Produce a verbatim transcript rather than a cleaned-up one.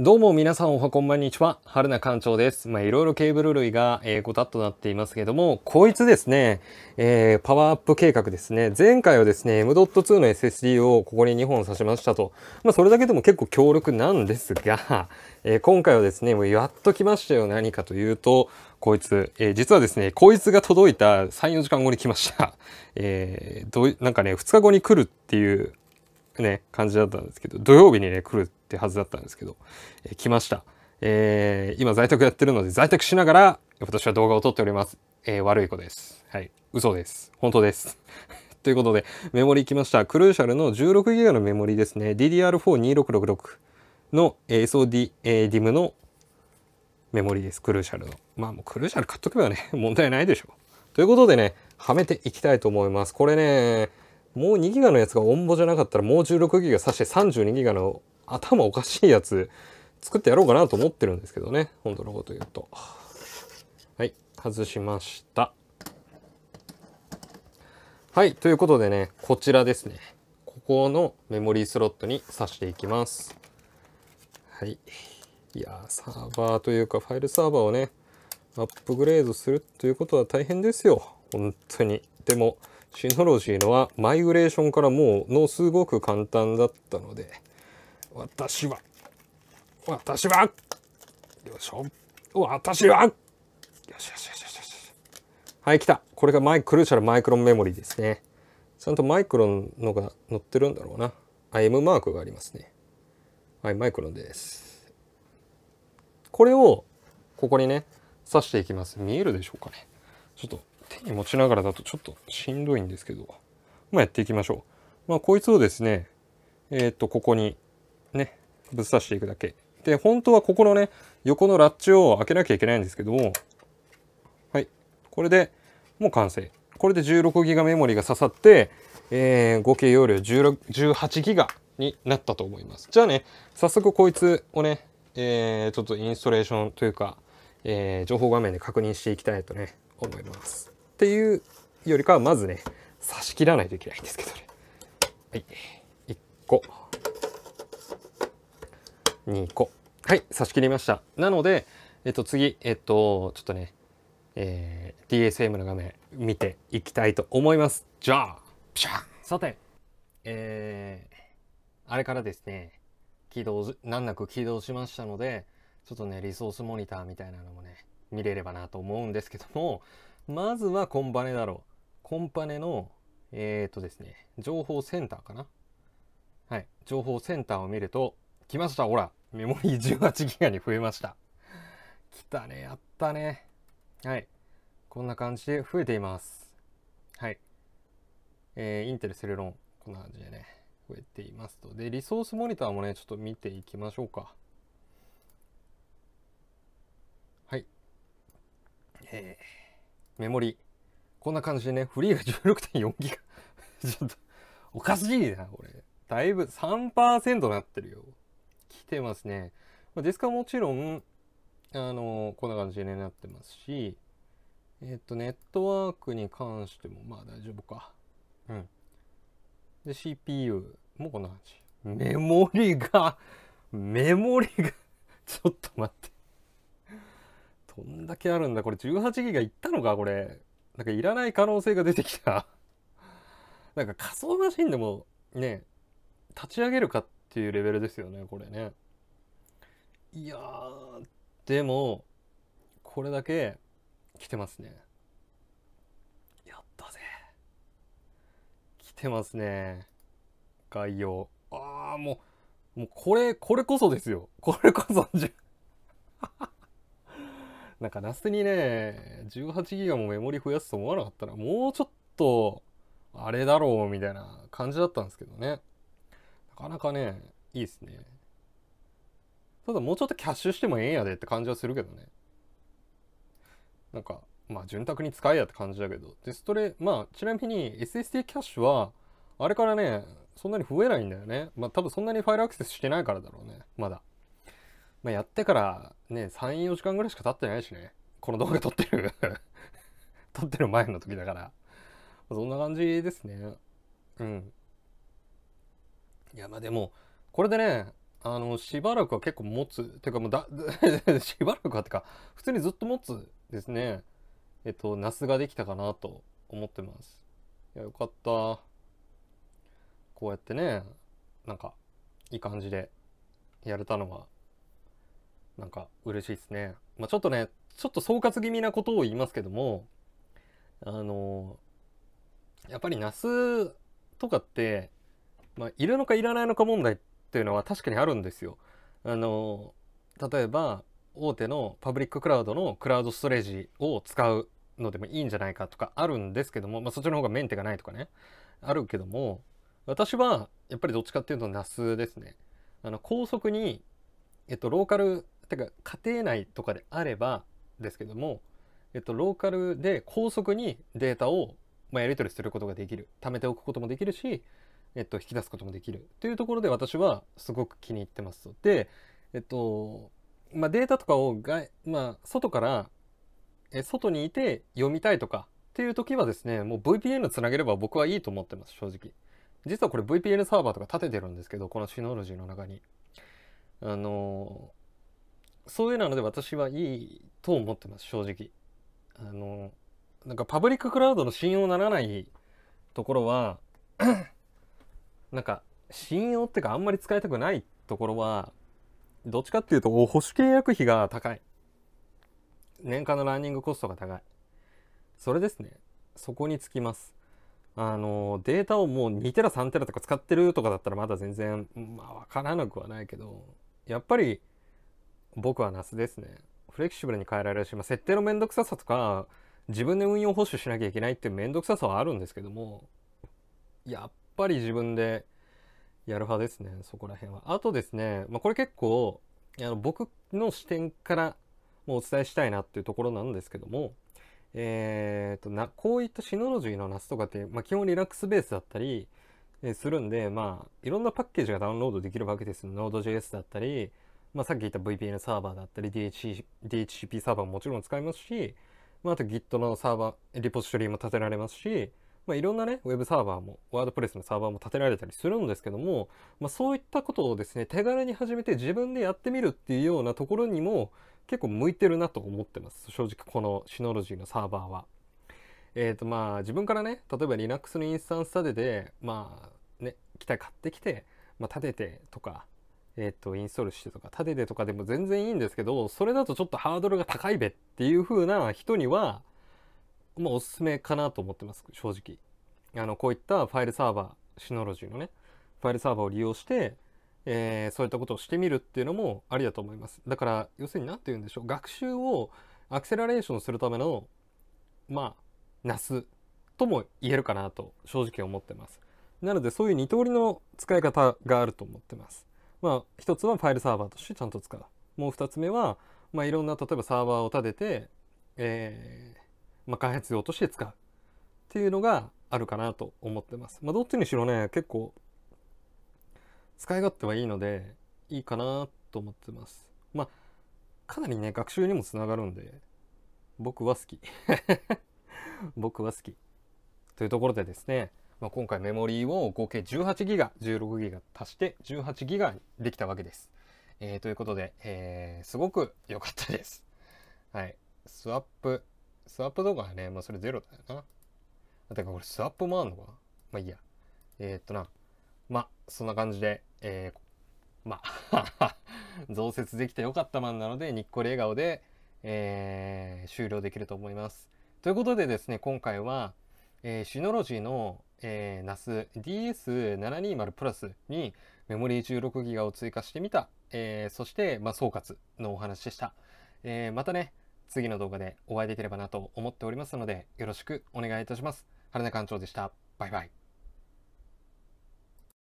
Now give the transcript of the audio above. どうも皆さんおはこんばんにちは、春名館長です。まあいろいろケーブル類がごたっとなっていますけれども、こいつですね、えー、パワーアップ計画ですね。前回はですね、エムドットツー の エスエスディー をここににほん挿しましたと。まあそれだけでも結構強力なんですが、えー、今回はですね、もうやっと来ましたよ。何かというと、こいつ、えー、実はですね、こいつが届いたさん、よじかんごに来ました。えー、どう、なんかね、ふつかごに来るっていう、ね、感じだったんですけど、土曜日にね、来るってはずだったんですけど、えー、来ました。えー、今在宅やってるので、在宅しながら、私は動画を撮っております。えー、悪い子です。はい。嘘です。本当です。ということで、メモリ来ました。クルーシャルの じゅうろくギガバイト のメモリですね。ディーディーアールフォーにせんろっぴゃくろくじゅうろく の エスオーディーエム のメモリです。クルーシャルの。まあもうクルーシャル買っとけばね、問題ないでしょ。ということでね、はめていきたいと思います。これね、もうにギガのやつがオンボじゃなかったらもう じゅうろくギガ 挿してさんじゅうにギガの頭おかしいやつ作ってやろうかなと思ってるんですけどね。本当のこと言うと。はい。外しました。はい。ということでね、こちらですね。ここのメモリースロットに挿していきます。はい。いやー、サーバーというかファイルサーバーをね、アップグレードするということは大変ですよ。本当に。でも、シノロジーのはマイグレーションからもうのすごく簡単だったので、私は、私は、よいしょ、私は、よしよしよしよしよし。はい、来た。これがマイクルーシャルマイクロンメモリーですね。ちゃんとマイクロンのが載ってるんだろうな。あ、M マークがありますね。はい、マイクロンです。これを、ここにね、刺していきます。見えるでしょうかね。ちょっと。手に持ちながらだとちょっとしんどいんですけど、まあやっていきましょう。まあこいつをですね、えっとここにねぶっ刺していくだけで、本当はここのね横のラッチを開けなきゃいけないんですけども、はい、これでもう完成。これで じゅうろくギガ メモリが刺さって、えー、合計容量じゅうはちギガになったと思います。じゃあね、早速こいつをね、えー、ちょっとインストレーションというか、えー、情報画面で確認していきたいとね思います。っていうよりかはまずね差し切らないといけないんですけどね。はい、いっこにこ、はい、差し切りました。なので、えっと、次えっとちょっとね、えー、ディーエスエム の画面見ていきたいと思います。じゃあじゃあさて、えー、あれからですね起動難なく起動しましたので、ちょっとねリソースモニターみたいなのもね見れればなと思うんですけども、まずはコンパネだろう。コンパネの、えっとですね、情報センターかな?はい。情報センターを見ると、来ました!ほら!メモリー じゅうはちギガ に増えました。来たね、やったね。はい。こんな感じで増えています。はい。えー、インテルセルロン、こんな感じでね、増えていますと。で、リソースモニターもね、ちょっと見ていきましょうか。はい。えーメモリこんな感じでね、フリーが じゅうろくてんよんギガ ちょっとおかしいなこれ。だいぶ さんパーセント なってるよ。来てますね。ディスクはもちろんあのこんな感じでねなってますし、えっとネットワークに関してもまあ大丈夫か。うん。で シーピーユー もこんな感じ。メモリがメモリがちょっと待って、どんだけあるんだこれ。じゅうはちギガいったのかこれ。なんかいらない可能性が出てきた。なんか仮想マシンでもね立ち上げるかっていうレベルですよねこれね。いやーでもこれだけ来てますね。やったぜ。来てますね。概要。ああもうもうこれこれこそですよ。これこそじゅう。なんかナスにね、じゅうはちギガもメモリ増やすと思わなかったら、もうちょっと、あれだろうみたいな感じだったんですけどね。なかなかね、いいですね。ただもうちょっとキャッシュしてもええんやでって感じはするけどね。なんか、まあ、潤沢に使えやって感じだけど。で、それ、まあ、ちなみに エスエスディー キャッシュは、あれからね、そんなに増えないんだよね。まあ、多分そんなにファイルアクセスしてないからだろうね、まだ。まあやってからね、さん、よじかんぐらいしか経ってないしね。この動画撮ってる。撮ってる前の時だから。そんな感じですね。うん。いや、まあでも、これでね、あのしばらくは結構持つてかもうだしばらくはってか普通にずっと持つですね。えっと ナス ができたかなと思ってます。いやよかった。こうやってねなんかいい感じでやれたのはなんか嬉しいですね。まあちょっとねちょっと総括気味なことを言いますけども、あのやっぱり ナス とかって、まあ、いるのかいらないのか問題ってというのは確かにあるんですよ。あの例えば大手のパブリッククラウドのクラウドストレージを使うのでもいいんじゃないかとかあるんですけども、まあ、そっちの方がメンテがないとかねあるけども、私はやっぱりどっちかっていうと ナス ですね。あの高速に、えっと、ローカルってか家庭内とかであればですけども、えっと、ローカルで高速にデータを、まあ、やり取りすることができる、貯めておくこともできるし、えっと、引き出すこともできるというところで私はすごく気に入ってます。で、えっとまあ、データとかを外、まあ、外からえ外にいて読みたいとかっていう時はですね、もう ブイピーエヌ つなげれば僕はいいと思ってます正直。実はこれ ブイピーエヌ サーバーとか立ててるんですけど、このシノロジーの中にあのそういうなので私はいいと思ってます正直。あのなんかパブリッククラウドの信用ならないところはなんか信用ってかあんまり使いたくないところはどっちかっていうと保守契約費が高い、年間のランニングコストが高い、それですね。そこにつきます。あのデータをもうにテラさんテラとか使ってるとかだったらまだ全然まあ分からなくはないけど、やっぱり僕は ナス ですね。フレキシブルに変えられるし、まあ、設定の面倒くささとか自分で運用保守しなきゃいけないっていう面倒くささはあるんですけども、やっぱやっぱり自分でやる派ですねそこら辺は。あとですね、まあ、これ結構あの僕の視点からもうお伝えしたいなっていうところなんですけども、えー、となこういったシノロジーの ナス とかって、まあ、基本リラックスベースだったりするんで、まあいろんなパッケージがダウンロードできるわけです。 ノード ジェイエス だったり、まあ、さっき言った ブイピーエヌ サーバーだったり ディーエイチシーピー サーバーももちろん使いますし、まあ、あと Git のサーバーリポジトリも立てられますし、まあいろんなね、ウェブサーバーも、ワードプレスのサーバーも立てられたりするんですけども、まあそういったことをですね、手軽に始めて自分でやってみるっていうようなところにも結構向いてるなと思ってます。正直このシノロジーのサーバーは。えっとまあ自分からね、例えば リナックス のインスタンス立てて、まあね、機体買ってきて、まあ立ててとか、えっとインストールしてとか、立ててとかでも全然いいんですけど、それだとちょっとハードルが高いべっていう風な人には、まあおすすめかなと思ってます正直。あのこういったファイルサーバー、シノロジーのねファイルサーバーを利用して、えー、そういったことをしてみるっていうのもありだと思います。だから要するに何て言うんでしょう、学習をアクセラレーションするためのまあ ナス とも言えるかなと正直思ってます。なのでそういうに通りの使い方があると思ってます。まあひとつはファイルサーバーとしてちゃんと使う、もうふたつめは、まあ、いろんな例えばサーバーを立てて、えーまあ開発用として使うっていうのがあるかなと思ってます。まあどっちにしろね結構使い勝手はいいのでいいかなと思ってます。まあかなりね学習にもつながるんで僕は好き僕は好きというところでですね、まあ、今回メモリーを合計 じゅうはちギガバイト じゅうろくギガバイト 足して じゅうはちギガバイト にできたわけです。えー、ということで、えー、すごく良かったです。はい、スワップスワップ動画はね、まあそれゼロだよな。だからこれスワップもあんのかな？まあいいや。えー、っとな。まあ、そんな感じで、えー、まあ、増設できてよかったマンなので、にっこり笑顔で、えー、終了できると思います。ということでですね、今回は、えー、シノロジーの、えー、ナス ディーエス ななひゃくにじゅう プラスにメモリー じゅうろくギガバイト を追加してみた、えー、そして、まあ、総括のお話でした。えー、またね、次の動画でお会いできればなと思っておりますのでよろしくお願いいたします。原田館長でした。バイバイ。